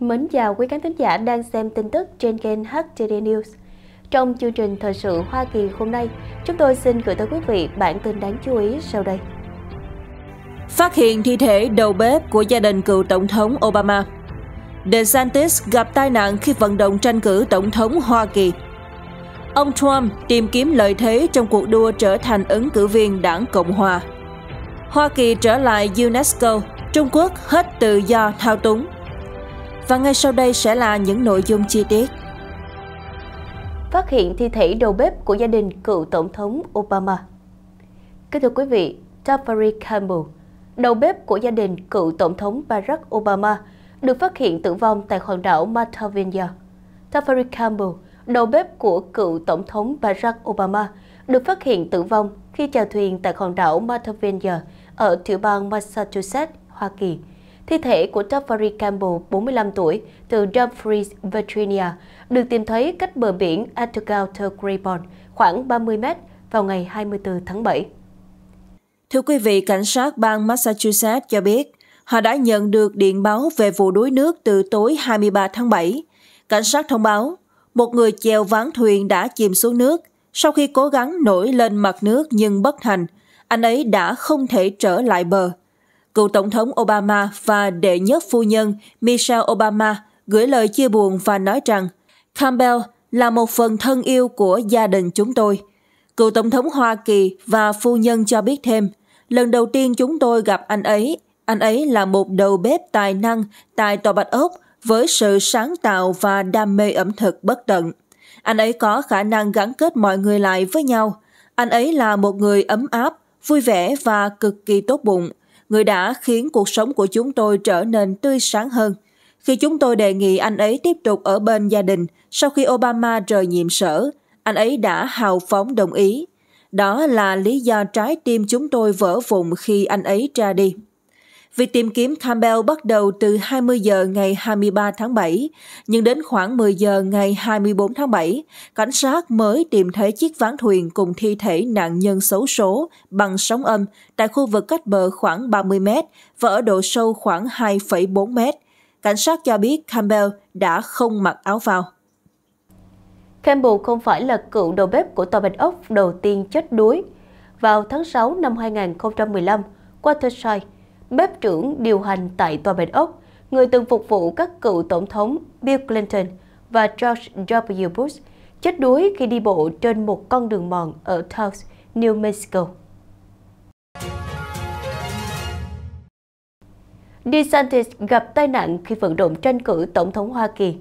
Mến chào quý khán thính giả đang xem tin tức trên kênh HTD News. Trong chương trình Thời sự Hoa Kỳ hôm nay, chúng tôi xin gửi tới quý vị bản tin đáng chú ý sau đây. Phát hiện thi thể đầu bếp của gia đình cựu Tổng thống Obama. DeSantis gặp tai nạn khi vận động tranh cử Tổng thống Hoa Kỳ. Ông Trump tìm kiếm lợi thế trong cuộc đua trở thành ứng cử viên đảng Cộng Hòa. Hoa Kỳ trở lại UNESCO, Trung Quốc hết tự do thao túng. Và ngay sau đây sẽ là những nội dung chi tiết. Phát hiện thi thể đầu bếp của gia đình cựu Tổng thống Obama. Kính thưa quý vị, Tafari Campbell, đầu bếp của gia đình cựu Tổng thống Barack Obama, được phát hiện tử vong tại hòn đảo Martha's Vineyard. Tafari Campbell, đầu bếp của cựu Tổng thống Barack Obama, được phát hiện tử vong khi chèo thuyền tại hòn đảo Martha's Vineyard ở tiểu bang Massachusetts, Hoa Kỳ. Thi thể của Jeffrey Campbell, 45 tuổi, từ Dumfries, Virginia, được tìm thấy cách bờ biển Attleboro khoảng 30 mét vào ngày 24 tháng 7. Thưa quý vị, cảnh sát bang Massachusetts cho biết họ đã nhận được điện báo về vụ đuối nước từ tối 23 tháng 7. Cảnh sát thông báo, một người chèo ván thuyền đã chìm xuống nước. Sau khi cố gắng nổi lên mặt nước nhưng bất thành, anh ấy đã không thể trở lại bờ. Cựu Tổng thống Obama và đệ nhất phu nhân Michelle Obama gửi lời chia buồn và nói rằng Campbell là một phần thân yêu của gia đình chúng tôi. Cựu Tổng thống Hoa Kỳ và phu nhân cho biết thêm, lần đầu tiên chúng tôi gặp anh ấy là một đầu bếp tài năng tại Tòa Bạch Ốc với sự sáng tạo và đam mê ẩm thực bất tận. Anh ấy có khả năng gắn kết mọi người lại với nhau. Anh ấy là một người ấm áp, vui vẻ và cực kỳ tốt bụng. Người đã khiến cuộc sống của chúng tôi trở nên tươi sáng hơn. Khi chúng tôi đề nghị anh ấy tiếp tục ở bên gia đình, sau khi Obama rời nhiệm sở, anh ấy đã hào phóng đồng ý. Đó là lý do trái tim chúng tôi vỡ vụn khi anh ấy ra đi. Việc tìm kiếm Campbell bắt đầu từ 20 giờ ngày 23 tháng 7, nhưng đến khoảng 10 giờ ngày 24 tháng 7, cảnh sát mới tìm thấy chiếc ván thuyền cùng thi thể nạn nhân xấu số bằng sóng âm tại khu vực cách bờ khoảng 30 mét và ở độ sâu khoảng 2,4 mét. Cảnh sát cho biết Campbell đã không mặc áo phao. Campbell không phải là cựu đầu bếp của Tòa Bạch Ốc đầu tiên chết đuối. Vào tháng 6 năm 2015, Quatermain, bếp trưởng điều hành tại Tòa Bạch Ốc, người từng phục vụ các cựu Tổng thống Bill Clinton và George W. Bush, chết đuối khi đi bộ trên một con đường mòn ở Taos, New Mexico. DeSantis gặp tai nạn khi vận động tranh cử Tổng thống Hoa Kỳ.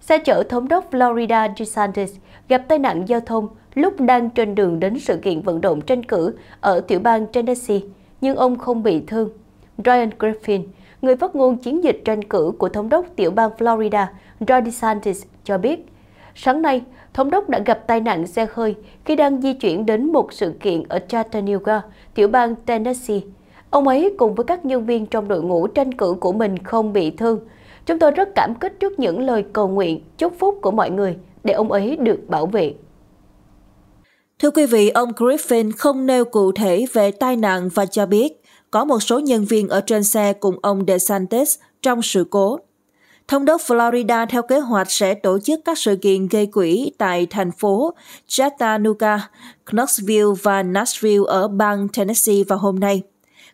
Xe chở thống đốc Florida DeSantis gặp tai nạn giao thông lúc đang trên đường đến sự kiện vận động tranh cử ở tiểu bang Tennessee, nhưng ông không bị thương. Ryan Griffin, người phát ngôn chiến dịch tranh cử của thống đốc tiểu bang Florida, Ron DeSantis cho biết, sáng nay, thống đốc đã gặp tai nạn xe hơi khi đang di chuyển đến một sự kiện ở Chattanooga, tiểu bang Tennessee. Ông ấy cùng với các nhân viên trong đội ngũ tranh cử của mình không bị thương. Chúng tôi rất cảm kích trước những lời cầu nguyện, chúc phúc của mọi người để ông ấy được bảo vệ. Thưa quý vị, ông Griffin không nêu cụ thể về tai nạn và cho biết có một số nhân viên ở trên xe cùng ông DeSantis trong sự cố. Thống đốc Florida theo kế hoạch sẽ tổ chức các sự kiện gây quỹ tại thành phố Chattanooga, Knoxville và Nashville ở bang Tennessee vào hôm nay.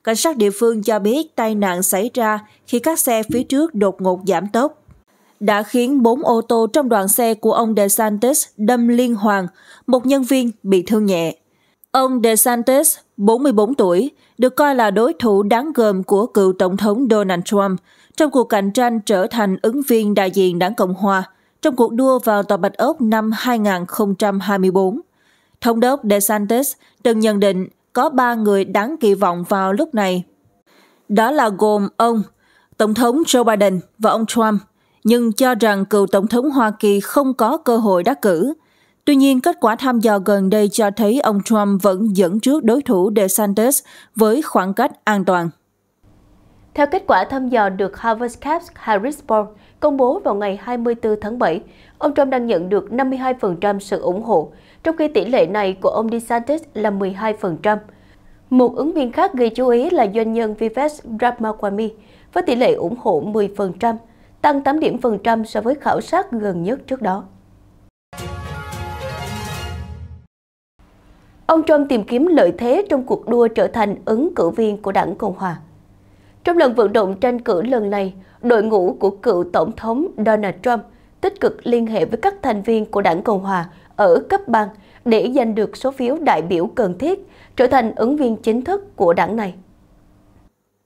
Cảnh sát địa phương cho biết tai nạn xảy ra khi các xe phía trước đột ngột giảm tốc, đã khiến 4 ô tô trong đoàn xe của ông DeSantis đâm liên hoàn, một nhân viên bị thương nhẹ. Ông DeSantis, 44 tuổi, được coi là đối thủ đáng gờm của cựu Tổng thống Donald Trump trong cuộc cạnh tranh trở thành ứng viên đại diện đảng Cộng Hòa trong cuộc đua vào Tòa Bạch Ốc năm 2024. Thống đốc DeSantis từng nhận định có 3 người đáng kỳ vọng vào lúc này. Đó là gồm ông, Tổng thống Joe Biden và ông Trump, nhưng cho rằng cựu Tổng thống Hoa Kỳ không có cơ hội đắc cử. Tuy nhiên, kết quả thăm dò gần đây cho thấy ông Trump vẫn dẫn trước đối thủ DeSantis với khoảng cách an toàn. Theo kết quả thăm dò được Harvard Caps Harris Poll công bố vào ngày 24 tháng 7, ông Trump đang nhận được 52% sự ủng hộ, trong khi tỷ lệ này của ông DeSantis là 12%. Một ứng viên khác gây chú ý là doanh nhân Vivek Ramaswamy với tỷ lệ ủng hộ 10%. tăng 8 điểm phần trăm so với khảo sát gần nhất trước đó. Ông Trump tìm kiếm lợi thế trong cuộc đua trở thành ứng cử viên của đảng Cộng hòa. Trong lần vận động tranh cử lần này, đội ngũ của cựu Tổng thống Donald Trump tích cực liên hệ với các thành viên của đảng Cộng hòa ở cấp bang để giành được số phiếu đại biểu cần thiết, trở thành ứng viên chính thức của đảng này.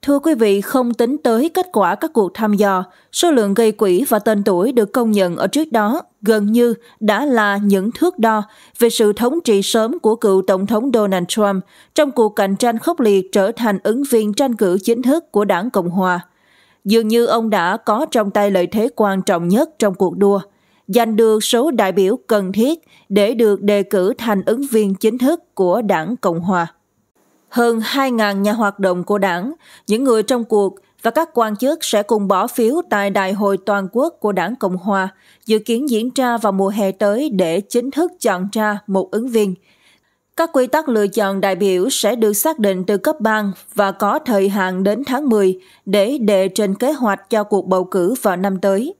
Thưa quý vị, không tính tới kết quả các cuộc thăm dò, số lượng gây quỹ và tên tuổi được công nhận ở trước đó gần như đã là những thước đo về sự thống trị sớm của cựu Tổng thống Donald Trump trong cuộc cạnh tranh khốc liệt trở thành ứng viên tranh cử chính thức của đảng Cộng hòa. Dường như ông đã có trong tay lợi thế quan trọng nhất trong cuộc đua, giành được số đại biểu cần thiết để được đề cử thành ứng viên chính thức của đảng Cộng hòa. Hơn 2.000 nhà hoạt động của đảng, những người trong cuộc và các quan chức sẽ cùng bỏ phiếu tại Đại hội Toàn quốc của đảng Cộng hòa, dự kiến diễn ra vào mùa hè tới để chính thức chọn ra một ứng viên. Các quy tắc lựa chọn đại biểu sẽ được xác định từ cấp bang và có thời hạn đến tháng 10 để đệ trình kế hoạch cho cuộc bầu cử vào năm tới.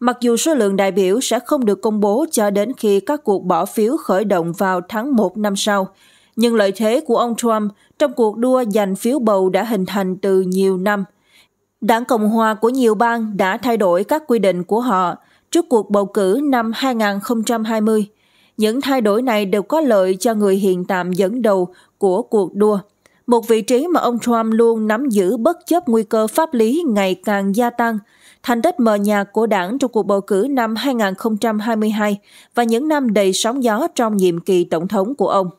Mặc dù số lượng đại biểu sẽ không được công bố cho đến khi các cuộc bỏ phiếu khởi động vào tháng 1 năm sau, nhưng lợi thế của ông Trump trong cuộc đua giành phiếu bầu đã hình thành từ nhiều năm. Đảng Cộng hòa của nhiều bang đã thay đổi các quy định của họ trước cuộc bầu cử năm 2020. Những thay đổi này đều có lợi cho người hiện tạm dẫn đầu của cuộc đua, một vị trí mà ông Trump luôn nắm giữ bất chấp nguy cơ pháp lý ngày càng gia tăng, thành tích mờ nhạt của đảng trong cuộc bầu cử năm 2022 và những năm đầy sóng gió trong nhiệm kỳ tổng thống của ông.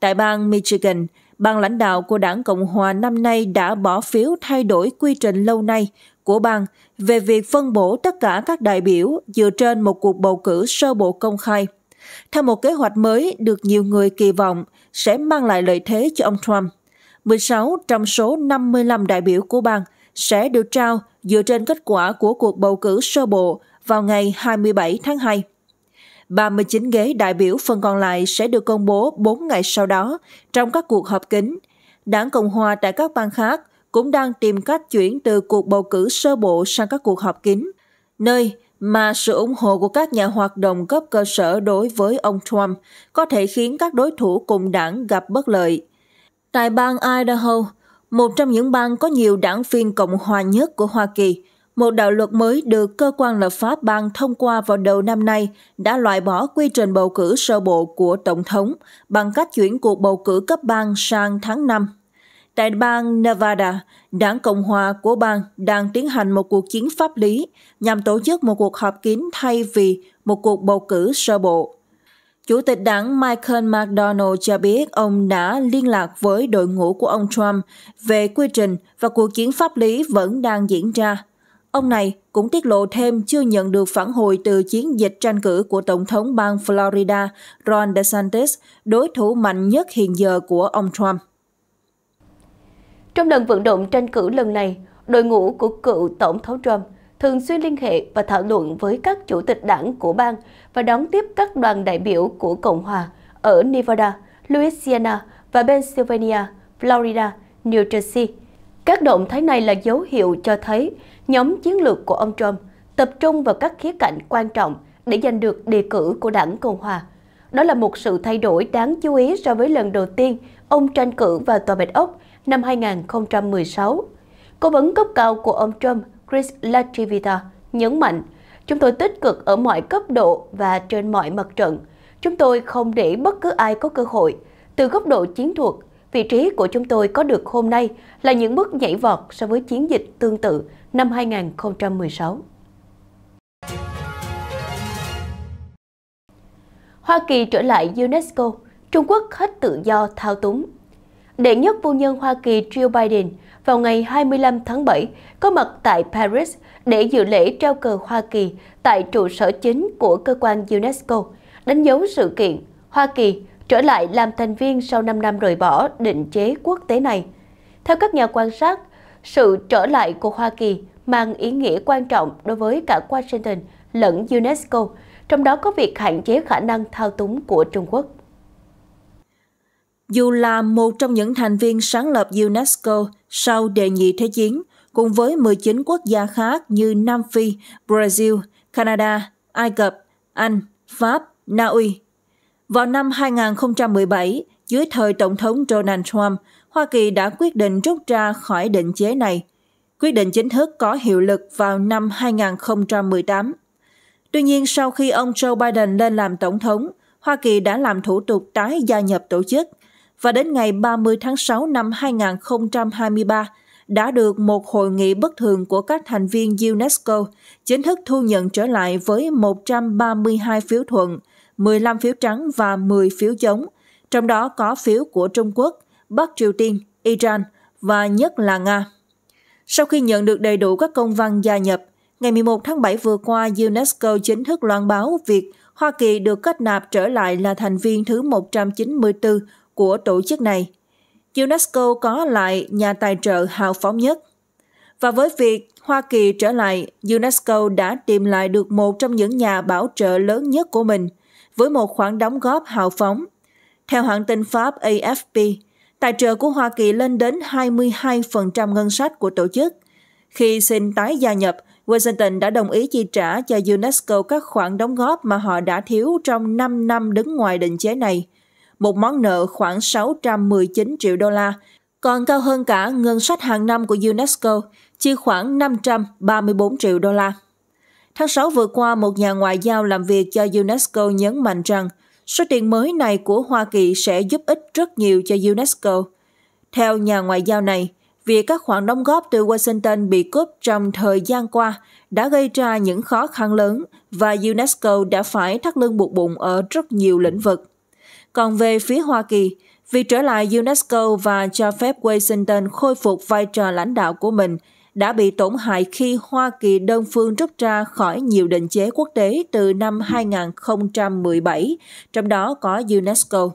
Tại bang Michigan, ban lãnh đạo của đảng Cộng hòa năm nay đã bỏ phiếu thay đổi quy trình lâu nay của bang về việc phân bổ tất cả các đại biểu dựa trên một cuộc bầu cử sơ bộ công khai. Theo một kế hoạch mới được nhiều người kỳ vọng sẽ mang lại lợi thế cho ông Trump, 16 trong số 55 đại biểu của bang sẽ được trao dựa trên kết quả của cuộc bầu cử sơ bộ vào ngày 27 tháng 2. 39 ghế đại biểu phần còn lại sẽ được công bố 4 ngày sau đó trong các cuộc họp kín. Đảng Cộng hòa tại các bang khác cũng đang tìm cách chuyển từ cuộc bầu cử sơ bộ sang các cuộc họp kín, nơi mà sự ủng hộ của các nhà hoạt động cấp cơ sở đối với ông Trump có thể khiến các đối thủ cùng đảng gặp bất lợi. Tại bang Idaho, một trong những bang có nhiều đảng viên Cộng hòa nhất của Hoa Kỳ, một đạo luật mới được cơ quan lập pháp bang thông qua vào đầu năm nay đã loại bỏ quy trình bầu cử sơ bộ của Tổng thống bằng cách chuyển cuộc bầu cử cấp bang sang tháng 5. Tại bang Nevada, đảng Cộng hòa của bang đang tiến hành một cuộc chiến pháp lý nhằm tổ chức một cuộc họp kín thay vì một cuộc bầu cử sơ bộ. Chủ tịch đảng Michael McDonald cho biết ông đã liên lạc với đội ngũ của ông Trump về quy trình và cuộc chiến pháp lý vẫn đang diễn ra. Ông này cũng tiết lộ thêm chưa nhận được phản hồi từ chiến dịch tranh cử của Tổng thống bang Florida Ron DeSantis, đối thủ mạnh nhất hiện giờ của ông Trump. Trong lần vận động tranh cử lần này, đội ngũ của cựu Tổng thống Trump thường xuyên liên hệ và thảo luận với các chủ tịch đảng của bang và đón tiếp các đoàn đại biểu của Cộng hòa ở Nevada, Louisiana và Pennsylvania, Florida, New Jersey. Các động thái này là dấu hiệu cho thấy nhóm chiến lược của ông Trump tập trung vào các khía cạnh quan trọng để giành được đề cử của đảng Cộng hòa. Đó là một sự thay đổi đáng chú ý so với lần đầu tiên ông tranh cử vào Tòa Bạch Ốc năm 2016. Cố vấn cấp cao của ông Trump, Chris LaTrivita, nhấn mạnh, "Chúng tôi tích cực ở mọi cấp độ và trên mọi mặt trận. Chúng tôi không để bất cứ ai có cơ hội. Từ góc độ chiến thuật, vị trí của chúng tôi có được hôm nay là những bước nhảy vọt so với chiến dịch tương tự năm 2016. Hoa Kỳ trở lại UNESCO, Trung Quốc hết tự do thao túng. Đệ nhất phu nhân Hoa Kỳ Joe Biden vào ngày 25 tháng 7 có mặt tại Paris để dự lễ trao cờ Hoa Kỳ tại trụ sở chính của cơ quan UNESCO, đánh dấu sự kiện Hoa Kỳ trở lại làm thành viên sau 5 năm rời bỏ định chế quốc tế này. Theo các nhà quan sát, sự trở lại của Hoa Kỳ mang ý nghĩa quan trọng đối với cả Washington lẫn UNESCO, trong đó có việc hạn chế khả năng thao túng của Trung Quốc. Dù là một trong những thành viên sáng lập UNESCO sau Đệ nhị Thế chiến, cùng với 19 quốc gia khác như Nam Phi, Brazil, Canada, Ai Cập, Anh, Pháp, Na Uy. Vào năm 2017, dưới thời Tổng thống Donald Trump, Hoa Kỳ đã quyết định rút ra khỏi định chế này. Quyết định chính thức có hiệu lực vào năm 2018. Tuy nhiên, sau khi ông Joe Biden lên làm Tổng thống, Hoa Kỳ đã làm thủ tục tái gia nhập tổ chức, và đến ngày 30 tháng 6 năm 2023, đã được một hội nghị bất thường của các thành viên UNESCO chính thức thu nhận trở lại với 132 phiếu thuận, 15 phiếu trắng và 10 phiếu chống, trong đó có phiếu của Trung Quốc, Bắc Triều Tiên, Iran và nhất là Nga. Sau khi nhận được đầy đủ các công văn gia nhập, ngày 11 tháng 7 vừa qua, UNESCO chính thức loan báo việc Hoa Kỳ được kết nạp trở lại là thành viên thứ 194 của tổ chức này. UNESCO có lại nhà tài trợ hào phóng nhất. Và với việc Hoa Kỳ trở lại, UNESCO đã tìm lại được một trong những nhà bảo trợ lớn nhất của mình, với một khoản đóng góp hào phóng. Theo hãng tin Pháp AFP, tài trợ của Hoa Kỳ lên đến 22% ngân sách của tổ chức. Khi xin tái gia nhập, Washington đã đồng ý chi trả cho UNESCO các khoản đóng góp mà họ đã thiếu trong 5 năm đứng ngoài định chế này, một món nợ khoảng 619 triệu đô la, còn cao hơn cả ngân sách hàng năm của UNESCO, chi khoảng 534 triệu đô la. Tháng 6 vừa qua, một nhà ngoại giao làm việc cho UNESCO nhấn mạnh rằng số tiền mới này của Hoa Kỳ sẽ giúp ích rất nhiều cho UNESCO. Theo nhà ngoại giao này, việc các khoản đóng góp từ Washington bị cướp trong thời gian qua đã gây ra những khó khăn lớn và UNESCO đã phải thắt lưng buộc bụng ở rất nhiều lĩnh vực. Còn về phía Hoa Kỳ, việc trở lại UNESCO và cho phép Washington khôi phục vai trò lãnh đạo của mình đã bị tổn hại khi Hoa Kỳ đơn phương rút ra khỏi nhiều định chế quốc tế từ năm 2017, trong đó có UNESCO.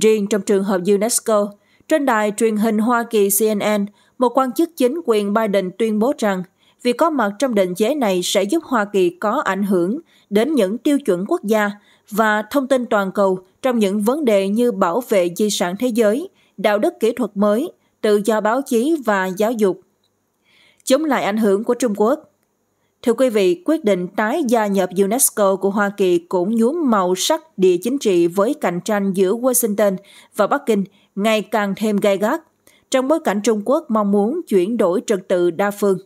Riêng trong trường hợp UNESCO, trên đài truyền hình Hoa Kỳ CNN, một quan chức chính quyền Biden tuyên bố rằng việc có mặt trong định chế này sẽ giúp Hoa Kỳ có ảnh hưởng đến những tiêu chuẩn quốc gia và thông tin toàn cầu trong những vấn đề như bảo vệ di sản thế giới, đạo đức kỹ thuật mới, tự do báo chí và giáo dục. Chống lại ảnh hưởng của Trung Quốc. Thưa quý vị, quyết định tái gia nhập UNESCO của Hoa Kỳ cũng nhuốm màu sắc địa chính trị với cạnh tranh giữa Washington và Bắc Kinh ngày càng thêm gay gắt, trong bối cảnh Trung Quốc mong muốn chuyển đổi trật tự đa phương.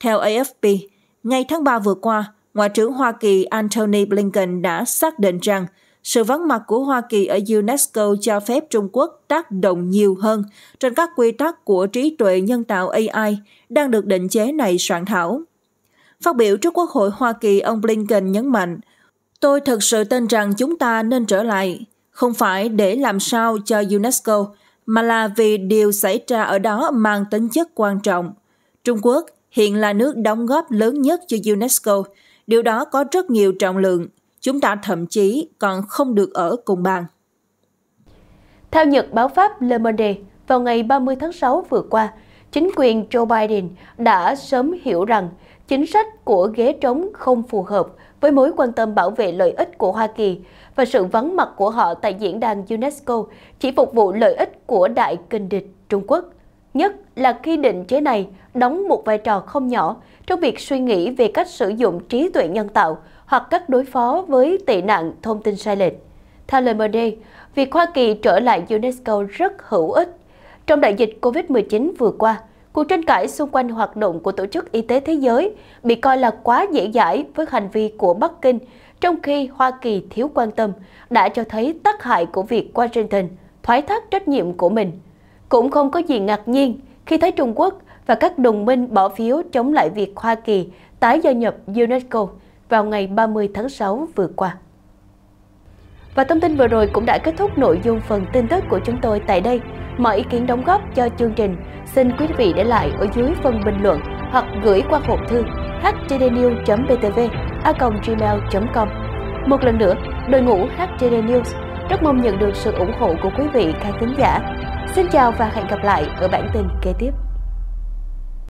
Theo AFP, ngay tháng 3 vừa qua, Ngoại trưởng Hoa Kỳ Antony Blinken đã xác định rằng sự vắng mặt của Hoa Kỳ ở UNESCO cho phép Trung Quốc tác động nhiều hơn trên các quy tắc của trí tuệ nhân tạo AI đang được định chế này soạn thảo. Phát biểu trước Quốc hội Hoa Kỳ, ông Blinken nhấn mạnh, "Tôi thực sự tin rằng chúng ta nên trở lại, không phải để làm sao cho UNESCO, mà là vì điều xảy ra ở đó mang tính chất quan trọng. Trung Quốc hiện là nước đóng góp lớn nhất cho UNESCO, điều đó có rất nhiều trọng lượng. Chúng ta thậm chí còn không được ở cùng bàn." Theo Nhật báo Pháp Le Monde, vào ngày 30 tháng 6 vừa qua, chính quyền Joe Biden đã sớm hiểu rằng chính sách của ghế trống không phù hợp với mối quan tâm bảo vệ lợi ích của Hoa Kỳ và sự vắng mặt của họ tại diễn đàn UNESCO chỉ phục vụ lợi ích của đại kình địch Trung Quốc. Nhất là khi định chế này đóng một vai trò không nhỏ trong việc suy nghĩ về cách sử dụng trí tuệ nhân tạo hoặc cách đối phó với tệ nạn thông tin sai lệch. Theo Le Monde, việc Hoa Kỳ trở lại UNESCO rất hữu ích. Trong đại dịch COVID-19 vừa qua, cuộc tranh cãi xung quanh hoạt động của Tổ chức Y tế Thế giới bị coi là quá dễ dãi với hành vi của Bắc Kinh, trong khi Hoa Kỳ thiếu quan tâm đã cho thấy tác hại của việc Washington thoái thác trách nhiệm của mình. Cũng không có gì ngạc nhiên khi thấy Trung Quốc và các đồng minh bỏ phiếu chống lại việc Hoa Kỳ tái gia nhập UNESCO vào ngày 30 tháng 6 vừa qua. Và thông tin vừa rồi cũng đã kết thúc nội dung phần tin tức của chúng tôi tại đây. Mọi ý kiến đóng góp cho chương trình xin quý vị để lại ở dưới phần bình luận hoặc gửi qua hộp thư htdnews.btv@gmail.com. Một lần nữa, đội ngũ HTD News rất mong nhận được sự ủng hộ của quý vị khán thính giả. Xin chào và hẹn gặp lại ở bản tin kế tiếp.